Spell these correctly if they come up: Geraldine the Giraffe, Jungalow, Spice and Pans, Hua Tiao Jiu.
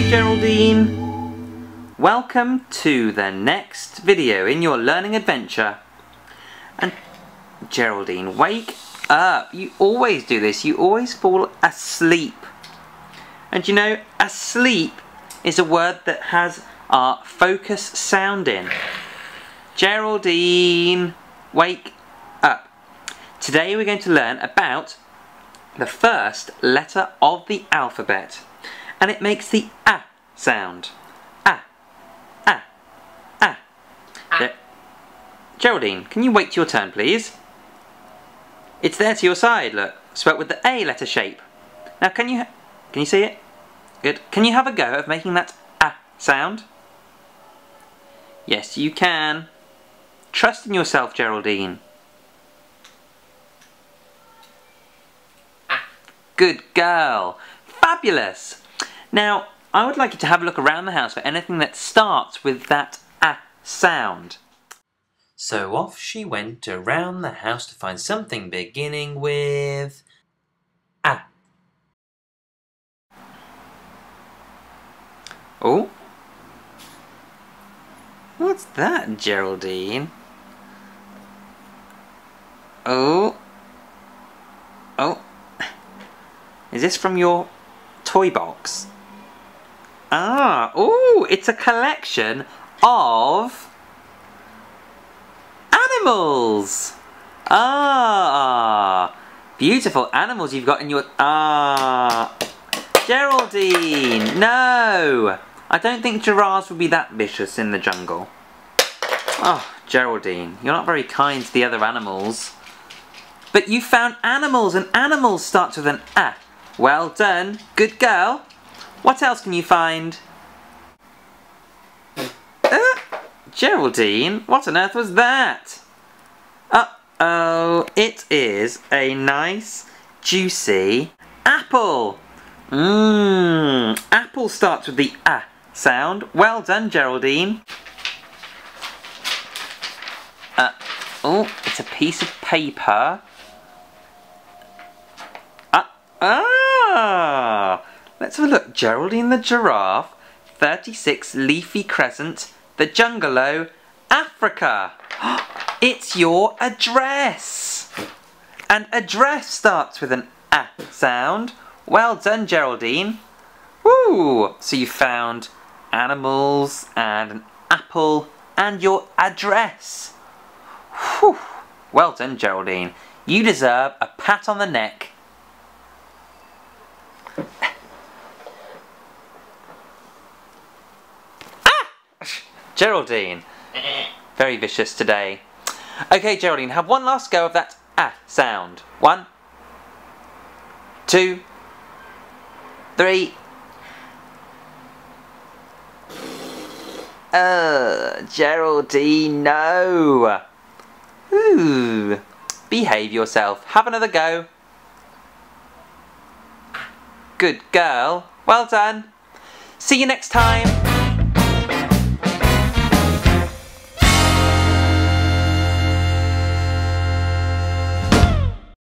Hi Geraldine! Welcome to the next video in your learning adventure. And Geraldine, wake up! You always do this, you always fall asleep. And you know, asleep is a word that has our focus sound in. Geraldine, wake up! Today we're going to learn about the first letter of the alphabet. And it makes the ah sound. Ah, ah, ah. Geraldine, can you wait to your turn, please? It's there to your side, look. Spelt with the A letter shape. Now, can you see it? Good. Can you have a go of making that ah sound? Yes, you can. Trust in yourself, Geraldine. Ah. Good girl. Fabulous. Now, I would like you to have a look around the house for anything that starts with that ah sound. So off she went around the house to find something beginning with ah. Oh? What's that, Geraldine? Oh? Oh? Is this from your toy box? Ah, ooh, it's a collection of animals! Ah, beautiful animals you've got in your... Ah, Geraldine, no! I don't think giraffes would be that vicious in the jungle. Oh, Geraldine, you're not very kind to the other animals. But you found animals, and animals start with an ah. Well done, good girl. What else can you find? Geraldine, what on earth was that? Uh-oh, it is a nice, juicy apple. Mmm, apple starts with the ah sound. Well done, Geraldine. Oh, it's a piece of paper. Ah! Let's have a look. Geraldine the Giraffe, 36 Leafy Crescent, the Jungalow, Africa. It's your address! And address starts with an ah sound. Well done, Geraldine. Woo! So you found animals and an apple and your address. Whew. Well done, Geraldine. You deserve a pat on the neck. Geraldine, very vicious today. Okay, Geraldine, have one last go of that ah sound. 1, 2, 3. Geraldine, no. Ooh. Behave yourself. Have another go. Good girl. Well done. See you next time.